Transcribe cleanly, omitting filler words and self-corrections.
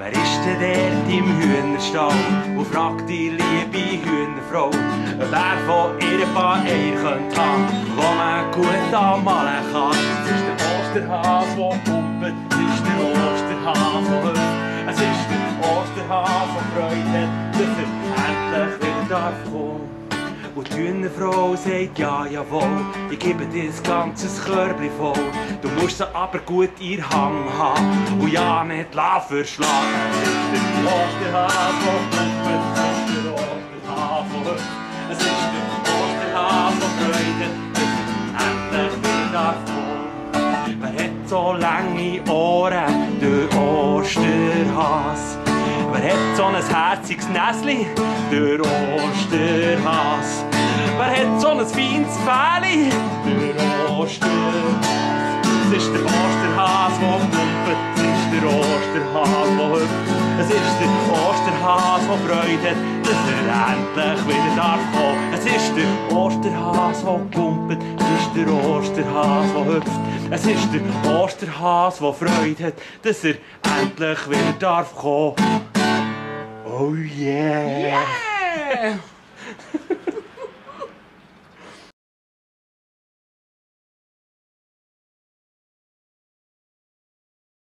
Wer ist denn dort im Hühnerstall und fragt die liebe Hühnerfrau, ob er von ihr ein paar Eier könnte haben, wo man gut anmalen kann. Es ist der Osterhase, der pumpt, es ist der Osterhase, der hüpft, es ist der Osterhase, der Freude hat, dass er endlich wieder darf kommen. Und die Hühnerfrau sagt, ja, jawohl, ich gebe dir ein ganzes Körbchen voll. Du musst sie aber gut in Hang haben und ja nicht verschlagen. Es ist der Osterhase, der hüpft, es ist der Osterhase, der hüpft, es ist der Osterhase, der Freude, endlich wieder darf kommen. Wer hat so lange Ohren, der Osterhase? Wer hat so ein herziges Näsli? Der Osterhase. Wer hat so ein feines Fähli? Der Osterhase. Es ist der Osterhase, der pumpt, es ist der Osterhase, der hüpft, es ist der Osterhase, der Freude hat, dass er endlich wieder darf kommen. Es ist der Osterhase, der pumpt, es ist der Osterhase, der hüpft, es ist der Osterhase, der Freude hat, dass er endlich wieder darf kommen. Oh yeah! Yeah!